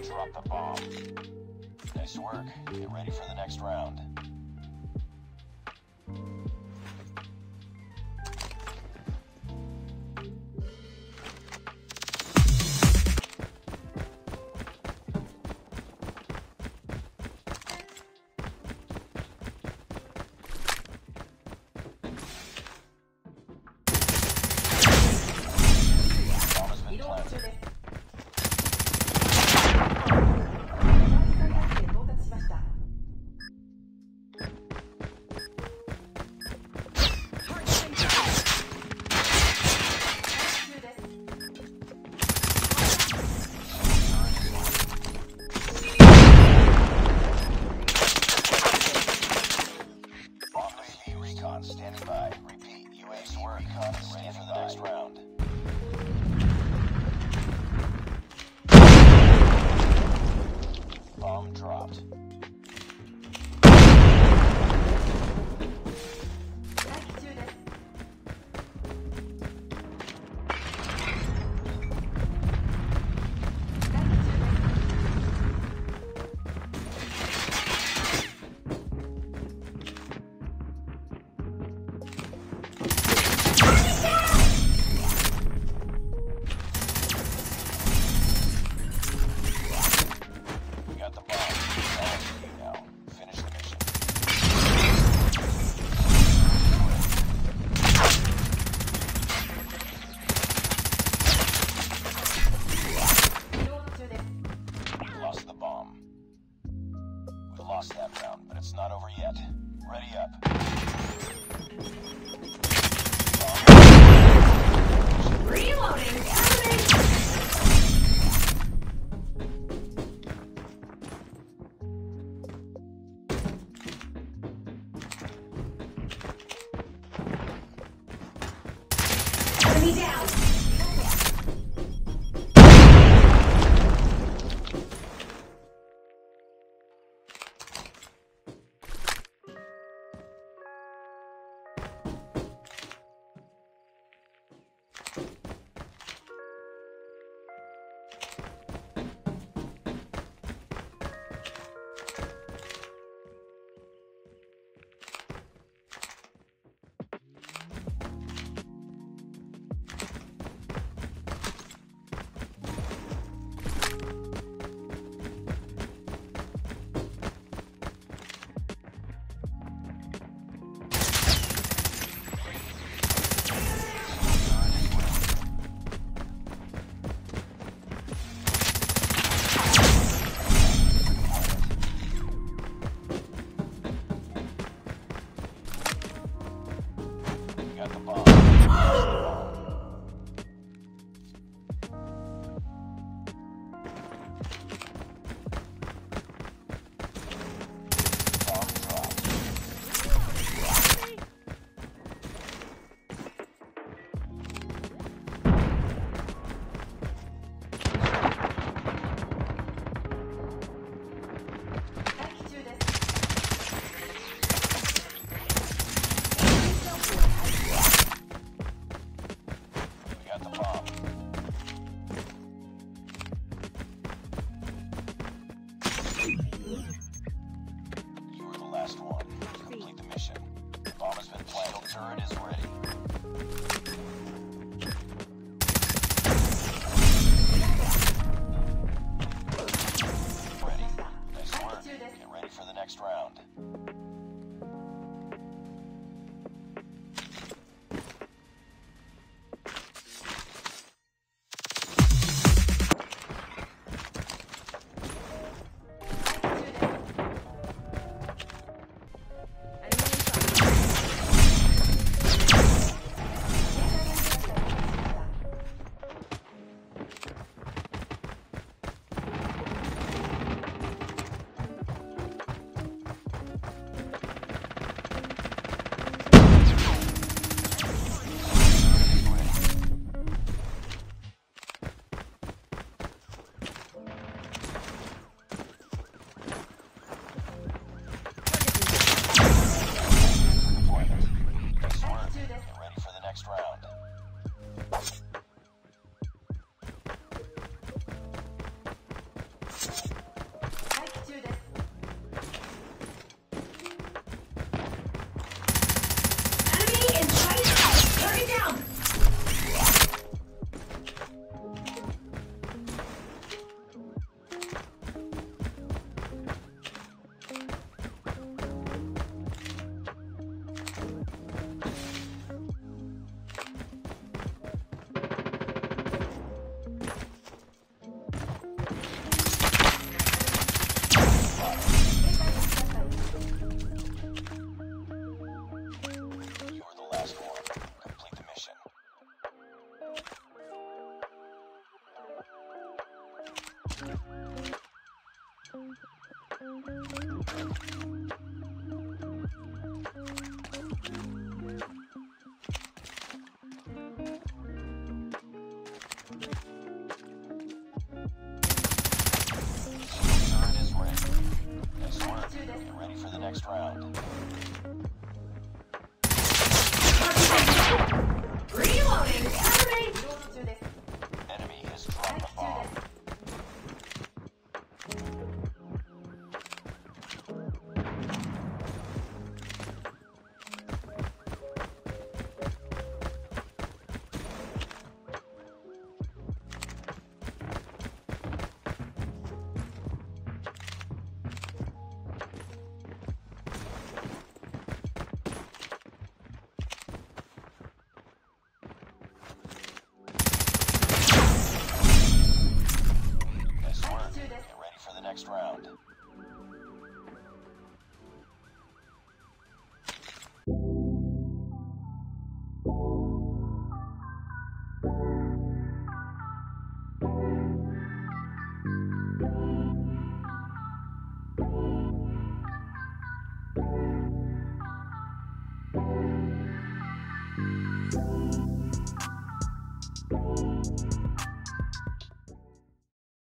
just dropped the bomb. Nice work. Get ready for the next round.